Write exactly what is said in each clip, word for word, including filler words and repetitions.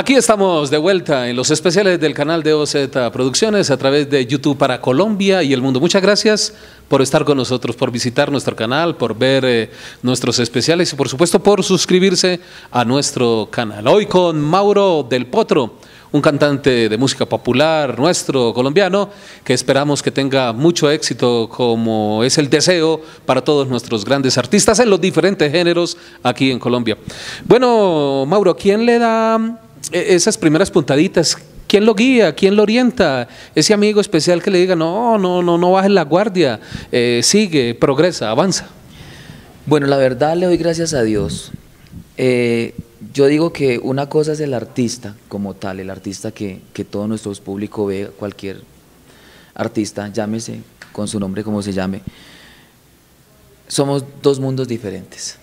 Aquí estamos de vuelta en los especiales del canal de O Z Producciones a través de YouTube para Colombia y el mundo. Muchas gracias por estar con nosotros, por visitar nuestro canal, por ver eh, nuestros especiales y por supuesto por suscribirse a nuestro canal. Hoy con Mauro del Potro, un cantante de música popular nuestro colombiano que esperamos que tenga mucho éxito, como es el deseo para todos nuestros grandes artistas en los diferentes géneros aquí en Colombia. Bueno, Mauro, ¿quién le da esas primeras puntaditas? ¿Quién lo guía? ¿Quién lo orienta? Ese amigo especial que le diga, no, no, no, no bajes la guardia, eh, sigue, progresa, avanza. Bueno, la verdad le doy gracias a Dios. Eh, Yo digo que una cosa es el artista como tal, el artista que, que todo nuestro público ve, cualquier artista, llámese con su nombre como se llame. Somos dos mundos diferentes.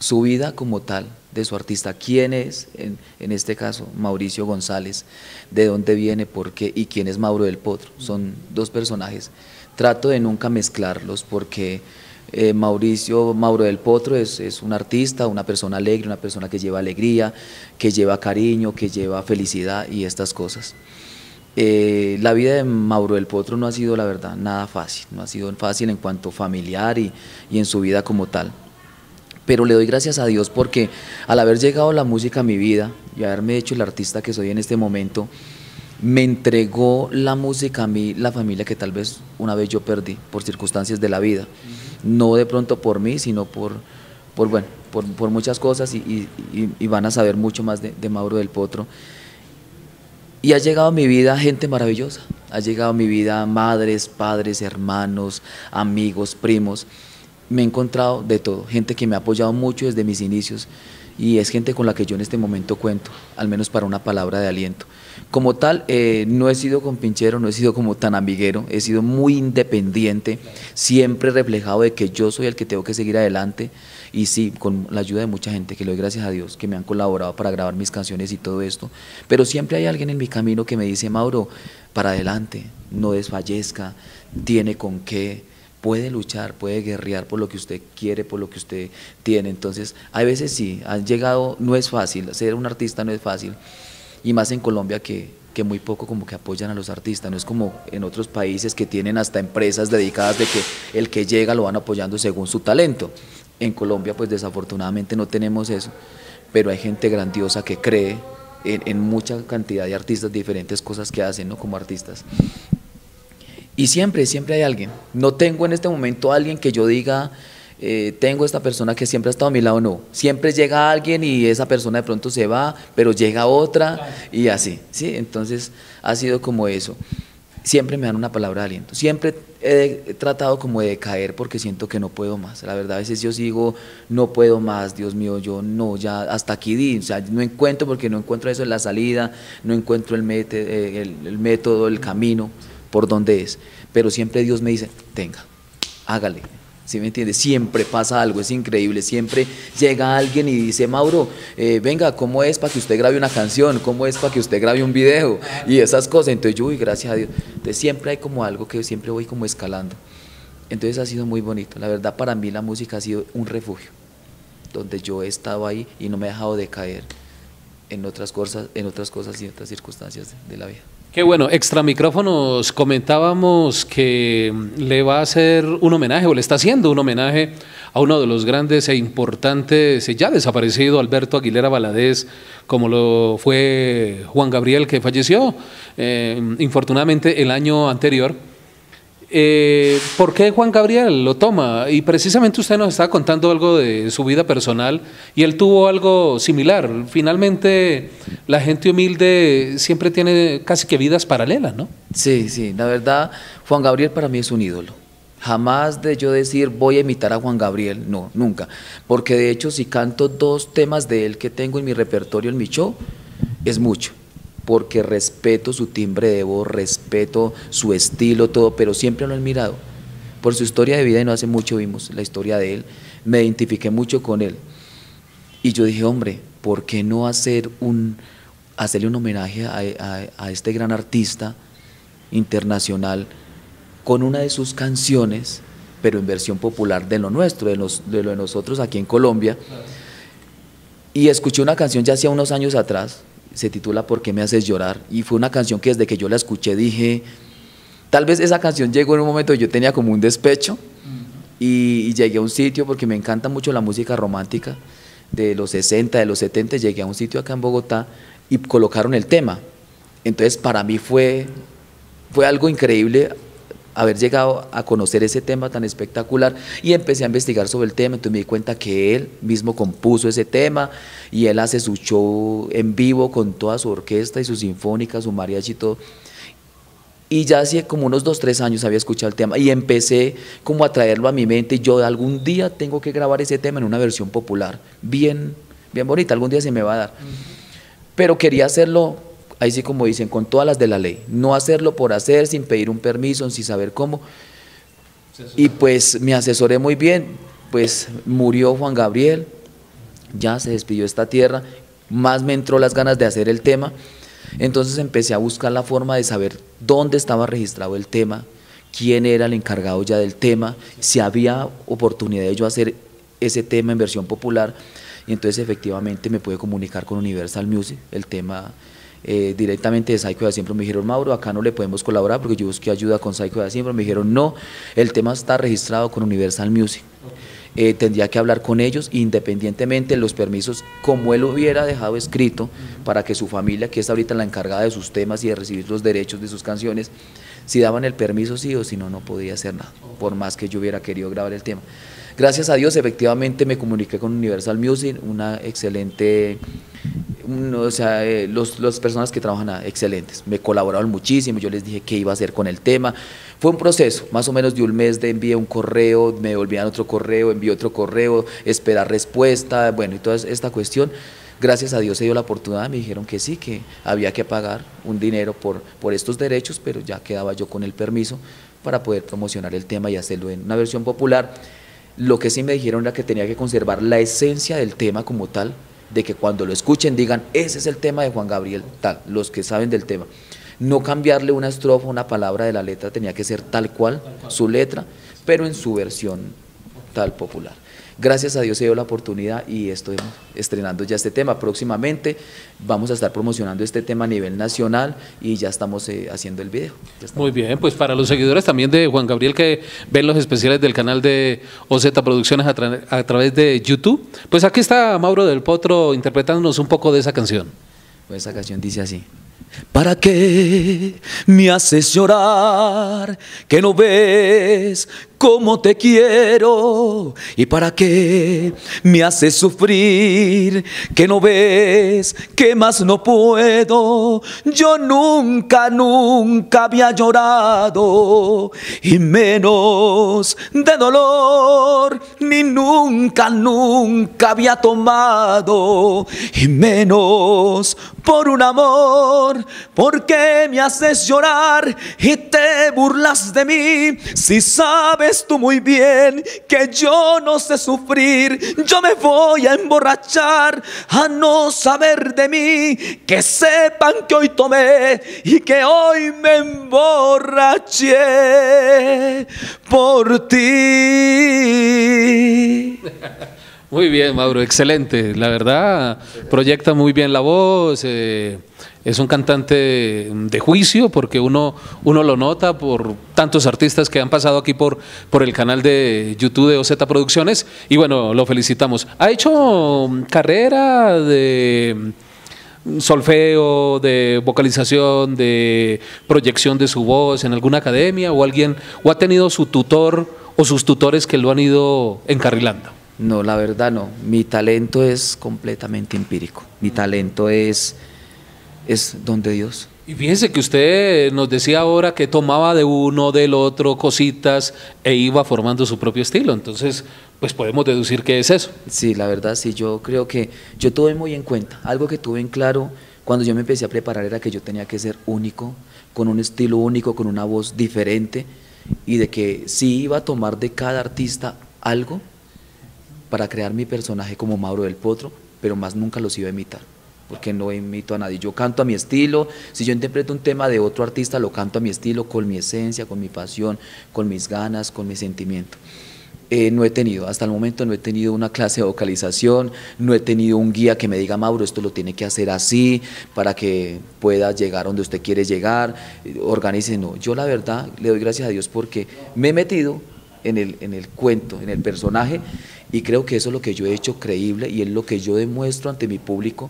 Su vida como tal, de su artista, quién es, en, en este caso, Mauricio González, de dónde viene, por qué, y quién es Mauro del Potro. Son dos personajes. Trato de nunca mezclarlos porque... Eh, Mauricio, Mauro del Potro es, es un artista, una persona alegre, una persona que lleva alegría, que lleva cariño, que lleva felicidad y estas cosas. Eh, la vida de Mauro del Potro no ha sido, la verdad, nada fácil, no ha sido fácil en cuanto familiar y, y en su vida como tal. Pero le doy gracias a Dios porque al haber llegado la música a mi vida y haberme hecho el artista que soy en este momento, me entregó la música a mí, la familia que tal vez una vez yo perdí por circunstancias de la vida. No de pronto por mí, sino por, por, bueno, por, por muchas cosas y, y, y van a saber mucho más de, de Mauro del Potro. Y ha llegado a mi vida gente maravillosa, ha llegado a mi vida madres, padres, hermanos, amigos, primos. Me he encontrado de todo, gente que me ha apoyado mucho desde mis inicios y es gente con la que yo en este momento cuento, al menos para una palabra de aliento. Como tal, eh, no he sido compinchero, no he sido como tan amiguero, he sido muy independiente, siempre reflejado de que yo soy el que tengo que seguir adelante y sí, con la ayuda de mucha gente, que le doy gracias a Dios, que me han colaborado para grabar mis canciones y todo esto, pero siempre hay alguien en mi camino que me dice, Mauro, para adelante, no desfallezca, tiene con qué... puede luchar, puede guerrear por lo que usted quiere, por lo que usted tiene. Entonces, a veces sí, han llegado, no es fácil, ser un artista no es fácil, y más en Colombia que, que muy poco como que apoyan a los artistas, no es como en otros países que tienen hasta empresas dedicadas de que el que llega lo van apoyando según su talento. En Colombia pues desafortunadamente no tenemos eso, pero hay gente grandiosa que cree en, en mucha cantidad de artistas, diferentes cosas que hacen, ¿no?, como artistas. Y siempre, siempre hay alguien. No tengo en este momento a alguien que yo diga, eh, tengo esta persona que siempre ha estado a mi lado, no. Siempre llega alguien y esa persona de pronto se va, pero llega otra y así, ¿sí? Entonces ha sido como eso. Siempre me dan una palabra de aliento. Siempre he tratado como de caer porque siento que no puedo más. La verdad, a veces yo sigo, no puedo más, Dios mío, yo no, ya hasta aquí di. O sea, no encuentro porque no encuentro eso en la salida, no encuentro el, mete, el, el método, el camino por donde es, pero siempre Dios me dice, tenga, hágale, ¿sí me entiende? Siempre pasa algo, es increíble, siempre llega alguien y dice, Mauro, eh, venga, ¿cómo es para que usted grabe una canción? ¿Cómo es para que usted grabe un video? Y esas cosas, entonces yo, uy, gracias a Dios, entonces siempre hay como algo que siempre voy como escalando, entonces ha sido muy bonito, la verdad para mí la música ha sido un refugio, donde yo he estado ahí y no me he dejado de caer en otras cosas, en otras cosas y otras circunstancias de, de la vida. Qué bueno, Extra Micrófonos comentábamos que le va a hacer un homenaje o le está haciendo un homenaje a uno de los grandes e importantes, ya desaparecido, Alberto Aguilera Valadez, como lo fue Juan Gabriel, que falleció eh, infortunadamente el año anterior. Eh, ¿Por qué Juan Gabriel lo toma? Y precisamente usted nos está contando algo de su vida personal y él tuvo algo similar. Finalmente la gente humilde siempre tiene casi que vidas paralelas, ¿no? Sí, sí, la verdad Juan Gabriel para mí es un ídolo. Jamás de yo decir voy a imitar a Juan Gabriel, no, nunca. Porque de hecho si canto dos temas de él que tengo en mi repertorio, en mi show, es mucho. Porque respeto su timbre de voz, respeto su estilo, todo, pero siempre lo he admirado por su historia de vida y no hace mucho vimos la historia de él, me identifiqué mucho con él y yo dije, hombre, ¿por qué no hacer un, hacerle un homenaje a, a, a este gran artista internacional con una de sus canciones, pero en versión popular de lo nuestro, de, los, de lo de nosotros aquí en Colombia? Y escuché una canción ya hacía unos años atrás, se titula ¿Por qué me haces llorar? Y fue una canción que desde que yo la escuché dije, tal vez esa canción llegó en un momento que yo tenía como un despecho, y, y llegué a un sitio, porque me encanta mucho la música romántica, de los sesenta, de los setenta, llegué a un sitio acá en Bogotá y colocaron el tema. Entonces para mí fue, fue algo increíble haber llegado a conocer ese tema tan espectacular, y empecé a investigar sobre el tema. Entonces me di cuenta que él mismo compuso ese tema, y él hace su show en vivo con toda su orquesta y su sinfónica, su mariachi y todo. Y ya hace como unos dos, tres años había escuchado el tema y empecé como a traerlo a mi mente. Yo algún día tengo que grabar ese tema en una versión popular, bien, bien bonita, algún día se me va a dar. Uh-huh. Pero quería hacerlo, ahí sí como dicen, con todas las de la ley, no hacerlo por hacer, sin pedir un permiso, sin saber cómo. Y pues me asesoré muy bien, pues murió Juan Gabriel, ya se despidió esta tierra, más me entró las ganas de hacer el tema. Entonces empecé a buscar la forma de saber dónde estaba registrado el tema, quién era el encargado ya del tema, si había oportunidad de yo hacer ese tema en versión popular. Y entonces efectivamente me pude comunicar con Universal Music, el tema eh, directamente de SAYCO de ACINPRO. Me dijeron, Mauro, acá no le podemos colaborar porque yo busqué ayuda con SAYCO de ACINPRO. Me dijeron, no, el tema está registrado con Universal Music. Eh, tendría que hablar con ellos independientemente de los permisos, como él hubiera dejado escrito, para que su familia, que es ahorita la encargada de sus temas y de recibir los derechos de sus canciones, si daban el permiso sí o si no, no podía hacer nada, por más que yo hubiera querido grabar el tema. Gracias a Dios, efectivamente me comuniqué con Universal Music, una excelente, no, o sea, eh, los, las personas que trabajan ahí, excelentes, me colaboraron muchísimo. Yo les dije qué iba a hacer con el tema. Fue un proceso, más o menos de un mes, de envié un correo, me devolvían otro correo, envié otro correo, esperar respuesta, bueno, y toda esta cuestión. Gracias a Dios se dio la oportunidad, me dijeron que sí, que había que pagar un dinero por, por estos derechos, pero ya quedaba yo con el permiso para poder promocionar el tema y hacerlo en una versión popular. Lo que sí me dijeron era que tenía que conservar la esencia del tema como tal, de que cuando lo escuchen digan, ese es el tema de Juan Gabriel, tal, los que saben del tema. No cambiarle una estrofa, una palabra de la letra, tenía que ser tal cual su letra, pero en su versión tal popular. Gracias a Dios se dio la oportunidad y estoy estrenando ya este tema. Próximamente vamos a estar promocionando este tema a nivel nacional y ya estamos eh, haciendo el video. Muy bien, pues para los seguidores también de Juan Gabriel que ven los especiales del canal de O Z Producciones a, tra a través de YouTube, pues aquí está Mauro del Potro interpretándonos un poco de esa canción. Pues esa canción dice así. ¿Para qué me haces llorar? ¿Que no ves cómo te quiero? ¿Y para qué me haces sufrir? ¿Que no ves que más no puedo? Yo nunca, nunca había llorado, y menos de dolor, ni nunca, nunca había tomado, y menos por un amor. ¿Por qué me haces llorar y te burlas de mí? Si sabes tú muy bien que yo no sé sufrir, yo me voy a emborrachar a no saber de mí. Que sepan que hoy tomé y que hoy me emborraché por ti. Muy bien, Mauro, excelente, la verdad, proyecta muy bien la voz, eh, es un cantante de juicio, porque uno, uno lo nota por tantos artistas que han pasado aquí por, por el canal de YouTube de O Z Producciones, y bueno, lo felicitamos. Ha hecho carrera de solfeo, de vocalización, de proyección de su voz en alguna academia, o alguien, o ha tenido su tutor o sus tutores que lo han ido encarrilando. No, la verdad no, mi talento es completamente empírico, mi talento es, es don de Dios. Y fíjense que usted nos decía ahora que tomaba de uno, del otro, cositas, e iba formando su propio estilo, entonces pues podemos deducir que es eso. Sí, la verdad sí, yo creo que yo tuve muy en cuenta, algo que tuve en claro cuando yo me empecé a preparar era que yo tenía que ser único, con un estilo único, con una voz diferente, y de que sí iba a tomar de cada artista algo, para crear mi personaje como Mauro del Potro, pero más nunca los iba a imitar, porque no imito a nadie, yo canto a mi estilo. Si yo interpreto un tema de otro artista, lo canto a mi estilo, con mi esencia, con mi pasión, con mis ganas, con mi sentimiento. Eh, no he tenido, hasta el momento no he tenido una clase de vocalización, no he tenido un guía que me diga, Mauro, esto lo tiene que hacer así para que pueda llegar donde usted quiere llegar, organice, no. Yo la verdad le doy gracias a Dios porque me he metido en el, en el cuento, en el personaje, y creo que eso es lo que yo he hecho creíble y es lo que yo demuestro ante mi público,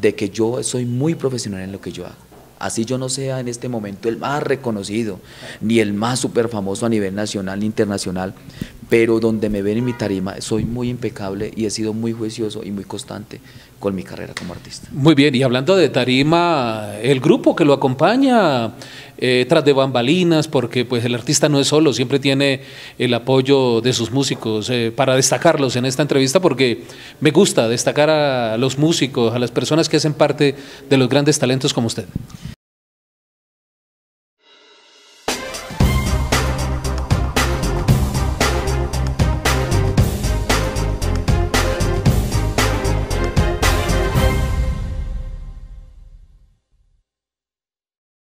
de que yo soy muy profesional en lo que yo hago. Así yo no sea en este momento el más reconocido, ni el más súper famoso a nivel nacional ni internacional, pero donde me ven en mi tarima soy muy impecable y he sido muy juicioso y muy constante con mi carrera como artista. Muy bien, y hablando de tarima, el grupo que lo acompaña eh, tras de bambalinas, porque pues el artista no es solo, siempre tiene el apoyo de sus músicos, eh, para destacarlos en esta entrevista, porque me gusta destacar a los músicos, a las personas que hacen parte de los grandes talentos como usted.